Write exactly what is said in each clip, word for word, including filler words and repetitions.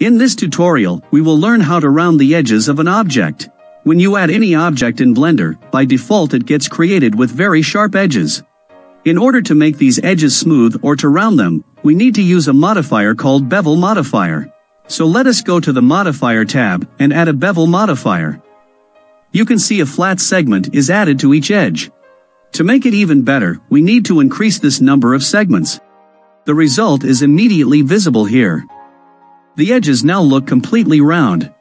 In this tutorial, we will learn how to round the edges of an object. When you add any object in Blender, by default it gets created with very sharp edges. In order to make these edges smooth or to round them, we need to use a modifier called Bevel Modifier. So let us go to the Modifier tab and add a Bevel Modifier. You can see a flat segment is added to each edge. To make it even better, we need to increase this number of segments. The result is immediately visible here. The edges now look completely round.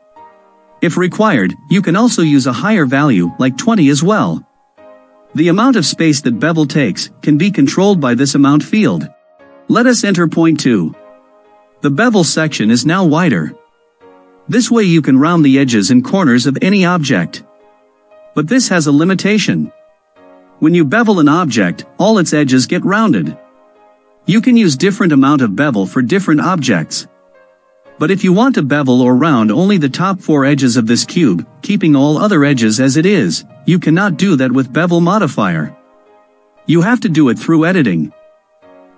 If required, you can also use a higher value, like twenty as well. The amount of space that bevel takes can be controlled by this amount field. Let us enter zero point two. The bevel section is now wider. This way you can round the edges and corners of any object. But this has a limitation. When you bevel an object, all its edges get rounded. You can use different amount of bevel for different objects. But if you want to bevel or round only the top four edges of this cube, keeping all other edges as it is, you cannot do that with Bevel Modifier. You have to do it through editing.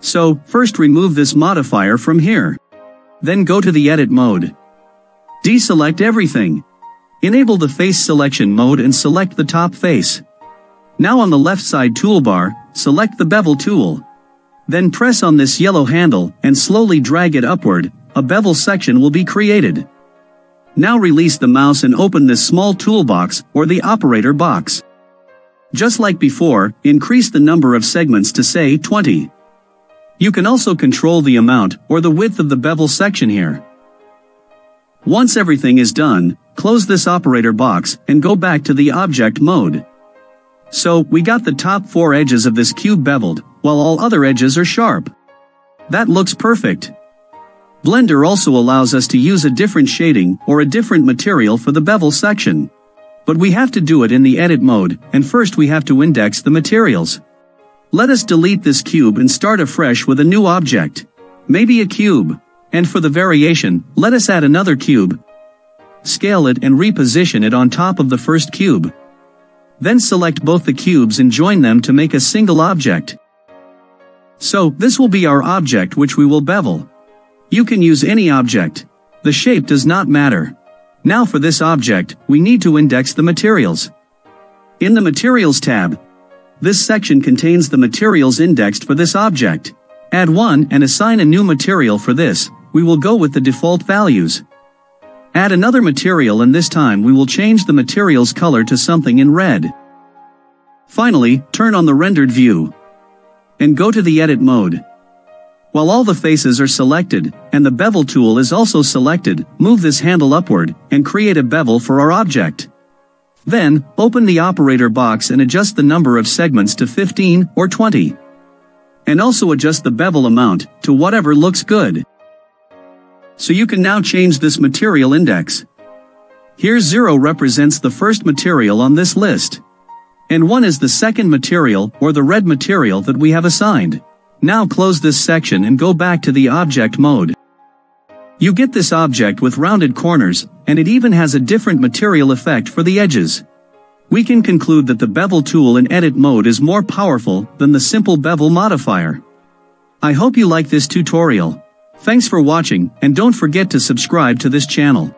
So, first remove this modifier from here. Then go to the Edit Mode. Deselect everything. Enable the Face Selection Mode and select the top face. Now on the left side toolbar, select the Bevel tool. Then press on this yellow handle and slowly drag it upward. A bevel section will be created. Now release the mouse and open this small toolbox or the operator box. Just like before, increase the number of segments to say twenty. You can also control the amount or the width of the bevel section here. Once everything is done, close this operator box and go back to the object mode. So, we got the top four edges of this cube beveled, while all other edges are sharp. That looks perfect. Blender also allows us to use a different shading or a different material for the bevel section. But we have to do it in the edit mode, and first we have to index the materials. Let us delete this cube and start afresh with a new object. Maybe a cube. And for the variation, let us add another cube. Scale it and reposition it on top of the first cube. Then select both the cubes and join them to make a single object. So, this will be our object which we will bevel. You can use any object. The shape does not matter. Now for this object, we need to index the materials. In the Materials tab, this section contains the materials indexed for this object. Add one and assign a new material for this. We will go with the default values. Add another material and this time we will change the material's color to something in red. Finally, turn on the rendered view. And go to the edit mode. While all the faces are selected, and the bevel tool is also selected, move this handle upward, and create a bevel for our object. Then, open the operator box and adjust the number of segments to fifteen or twenty. And also adjust the bevel amount to whatever looks good. So you can now change this material index. Here zero represents the first material on this list. And one is the second material or the red material that we have assigned. Now close this section and go back to the object mode. You get this object with rounded corners, and it even has a different material effect for the edges. We can conclude that the bevel tool in edit mode is more powerful than the simple bevel modifier. I hope you like this tutorial. Thanks for watching, and don't forget to subscribe to this channel.